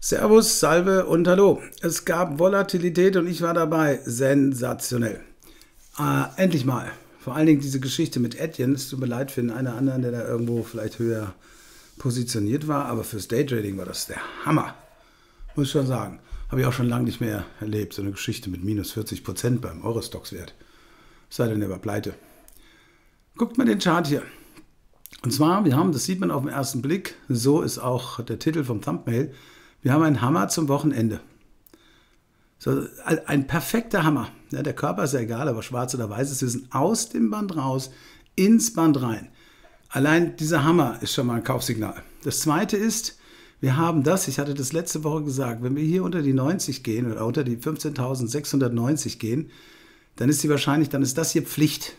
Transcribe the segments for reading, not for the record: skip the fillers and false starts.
Servus, Salve und Hallo. Es gab Volatilität und ich war dabei. Sensationell. Endlich mal. Vor allen Dingen diese Geschichte mit Adyen. Es tut mir leid für den einen oder anderen, der da irgendwo vielleicht höher positioniert war. Aber fürs Daytrading war das der Hammer. Muss ich schon sagen. Habe ich auch schon lange nicht mehr erlebt. So eine Geschichte mit minus 40% beim Eurostox-Wert. Sei denn, der war pleite. Guckt mal den Chart hier. Und zwar, wir haben, das sieht man auf den ersten Blick, so ist auch der Titel vom Thumbnail, wir haben einen Hammer zum Wochenende. So, ein perfekter Hammer. Ja, der Körper ist ja egal, aber schwarz oder weiß ist, wir sind aus dem Band raus, ins Band rein. Allein dieser Hammer ist schon mal ein Kaufsignal. Das zweite ist, wir haben das, ich hatte das letzte Woche gesagt, wenn wir hier unter die 90 gehen oder unter die 15.690 gehen, dann ist sie wahrscheinlich, dann ist das hier Pflicht.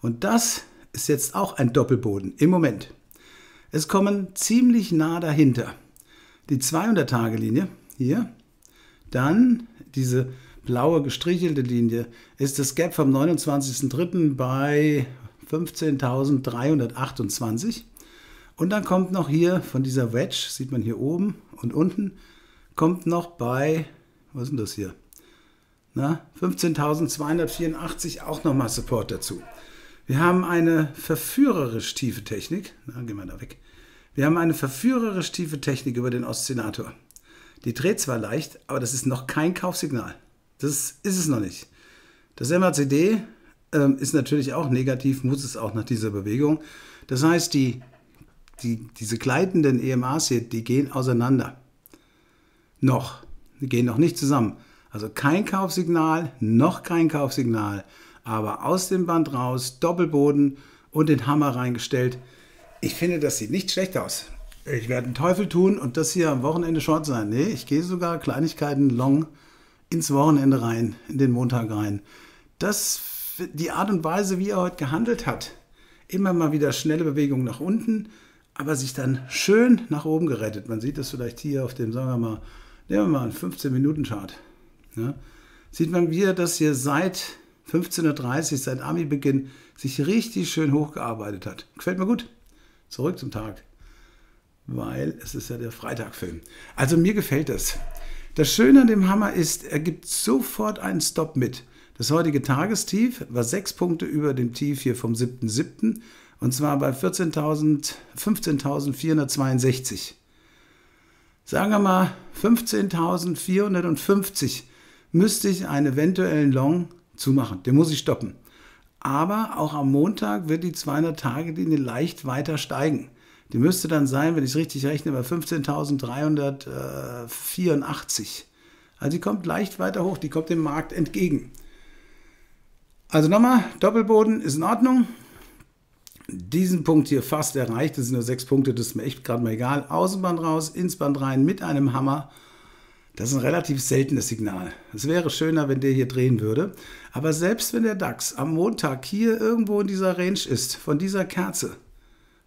Und das ist jetzt auch ein Doppelboden im Moment. Es kommen ziemlich nah dahinter die 200-Tage-Linie hier, dann diese blaue gestrichelte Linie ist das Gap vom 29.03. bei 15.328 und dann kommt noch hier von dieser Wedge, sieht man hier oben und unten, kommt noch bei, was ist denn das hier? 15.284 auch nochmal Support dazu. Wir haben eine verführerisch tiefe Technik, gehen wir da weg. Wir haben eine verführerisch tiefe Technik über den Oszinator. Die dreht zwar leicht, aber das ist noch kein Kaufsignal. Das ist es noch nicht. Das MACD ist natürlich auch negativ, muss es auch nach dieser Bewegung. Das heißt, diese gleitenden EMAs hier, die gehen auseinander. Noch. Die gehen noch nicht zusammen. Also kein Kaufsignal, noch kein Kaufsignal. Aber aus dem Band raus, Doppelboden und den Hammer reingestellt. Ich finde, das sieht nicht schlecht aus. Ich werde den Teufel tun und das hier am Wochenende short sein. Nee, ich gehe sogar Kleinigkeiten long ins Wochenende rein, in den Montag rein. Die Art und Weise, wie er heute gehandelt hat, immer mal wieder schnelle Bewegungen nach unten, aber sich dann schön nach oben gerettet. Man sieht das vielleicht hier auf dem, sagen wir mal, nehmen wir mal einen 15-Minuten-Chart. Ja, sieht man, wie er das hier seit 15.30 Uhr, seit Ami-Beginn, sich richtig schön hochgearbeitet hat. Gefällt mir gut. Zurück zum Tag. Weil es ist ja der Freitagfilm. Also mir gefällt das. Das Schöne an dem Hammer ist, er gibt sofort einen Stop mit. Das heutige Tagestief war 6 Punkte über dem Tief hier vom 7.7. Und zwar bei 15.462. Sagen wir mal 15.450 müsste ich einen eventuellen Long zumachen. Den muss ich stoppen. Aber auch am Montag wird die 200-Tage-Linie leicht weiter steigen. Die müsste dann sein, wenn ich es richtig rechne, bei 15.384. Also die kommt leicht weiter hoch, die kommt dem Markt entgegen. Also nochmal, Doppelboden ist in Ordnung. Diesen Punkt hier fast erreicht, das sind nur 6 Punkte, das ist mir echt gerade mal egal. Außenband raus, ins Band rein mit einem Hammer. Das ist ein relativ seltenes Signal. Es wäre schöner, wenn der hier drehen würde. Aber selbst wenn der DAX am Montag hier irgendwo in dieser Range ist, von dieser Kerze,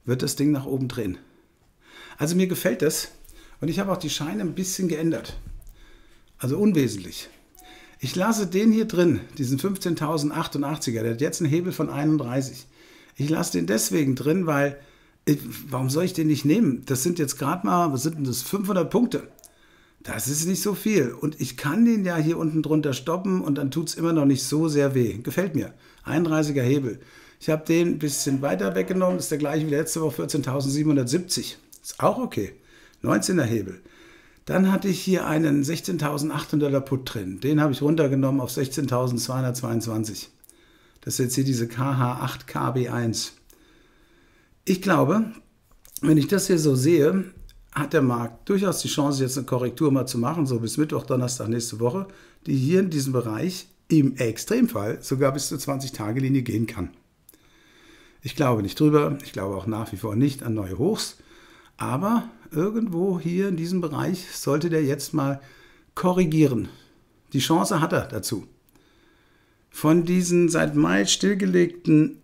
wird das Ding nach oben drehen. Also mir gefällt das. Und ich habe auch die Scheine ein bisschen geändert. Also unwesentlich. Ich lasse den hier drin, diesen 15.088er, der hat jetzt einen Hebel von 31. Ich lasse den deswegen drin, weil, warum soll ich den nicht nehmen? Das sind jetzt gerade mal, was sind denn das, 500 Punkte. Das ist nicht so viel und ich kann den ja hier unten drunter stoppen und dann tut es immer noch nicht so sehr weh. Gefällt mir. 31er Hebel. Ich habe den ein bisschen weiter weggenommen, ist der gleiche wie letzte Woche, 14.770. Ist auch okay. 19er Hebel. Dann hatte ich hier einen 16.800er Put drin. Den habe ich runtergenommen auf 16.222. Das ist jetzt hier diese KH8KB1. Ich glaube, wenn ich das hier so sehe, hat der Markt durchaus die Chance, jetzt eine Korrektur mal zu machen, so bis Mittwoch, Donnerstag, nächste Woche, die hier in diesem Bereich im Extremfall sogar bis zur 20-Tage-Linie gehen kann. Ich glaube nicht drüber, ich glaube auch nach wie vor nicht an neue Hochs, aber irgendwo hier in diesem Bereich sollte der jetzt mal korrigieren. Die Chance hat er dazu. Von diesen seit Mai stillgelegten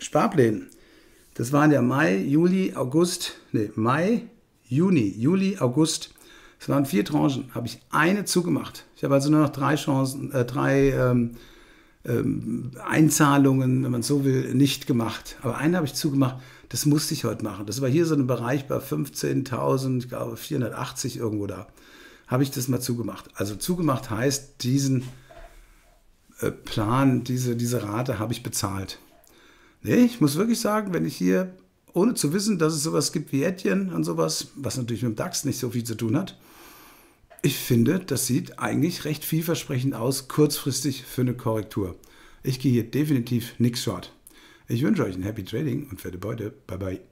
Sparplänen, das waren ja Mai, Juni, August. Das waren 4 Tranchen. Habe ich eine zugemacht. Ich habe also nur noch 3 Chancen, Einzahlungen, wenn man so will, nicht gemacht. Aber eine habe ich zugemacht. Das musste ich heute machen. Das war hier so ein Bereich bei 15.000, ich glaube 480 irgendwo da. Habe ich das mal zugemacht. Also zugemacht heißt, diesen Plan, diese Rate habe ich bezahlt. Nee, ich muss wirklich sagen, wenn ich hier, ohne zu wissen, dass es sowas gibt wie Adyen und sowas, was natürlich mit dem DAX nicht so viel zu tun hat, ich finde, das sieht eigentlich recht vielversprechend aus, kurzfristig für eine Korrektur. Ich gehe hier definitiv nichts short. Ich wünsche euch ein Happy Trading und fette Beute. Bye, bye.